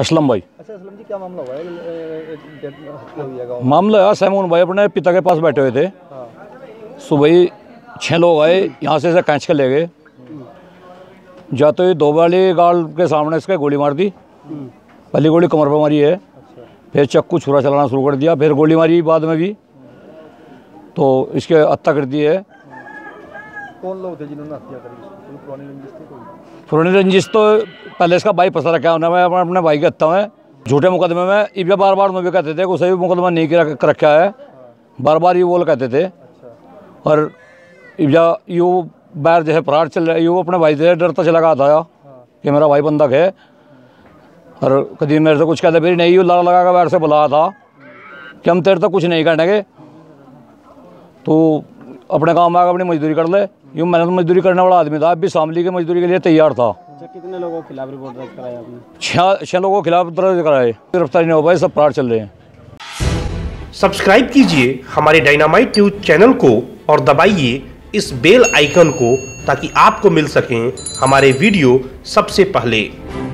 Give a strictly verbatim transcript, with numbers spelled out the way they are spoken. असलम भाई। अच्छा असलम जी, क्या मामला हुआ है? मामला है सैमून भाई अपने पिता के पास बैठे हुए थे। हाँ। सुबह छः लोग आए, यहाँ से ऐसे कैंच कर ले गए, जाते हुए दो बाली गाल के सामने इसके गोली मार दी। पहली गोली कमर पर मारी है। अच्छा। फिर चक्कू छुरा चलाना शुरू कर दिया, फिर गोली मारी बाद में भी, तो इसके हत्या कर दी है। कौन लोग थे जिन्होंने हत्या करी? पुरानी रंजिश तो पहले इसका भाई फंसा रखा है उन्होंने, अपने अपने भाई के हत्या में झूठे मुकदमे में। ये बार बार मुझे कहते थे उसे भी मुकदमा नहीं कर रखा है, बार बार ये बोल कहते थे। और यू बाहर जैसे फरार चल रहा है, यू अपने भाई से डरता चला गया था कि मेरा भाई बंधक है। और कभी मेरे से कुछ कहते फिर नहीं, यू लड़ा लगा कर बाहर से बुलाया था कि हम तेरे तक कुछ नहीं करने के, तो अपने काम आकर अपनी मजदूरी कर ले। यूँ मेहनत मजदूरी करने वाला आदमी था, अब भी शामली की मजदूरी के लिए तैयार था। कितने लोगों के खिलाफ रिपोर्ट दर्ज कराया आपने? छः छः लोगों के खिलाफ दर्ज कराए, गिरफ्तारी नहीं हो पाई, सब फरार चल रहे हैं। सब्सक्राइब कीजिए हमारे डायनामाइट न्यूज चैनल को और दबाइए इस बेल आइकन को ताकि आपको मिल सकें हमारे वीडियो सबसे पहले।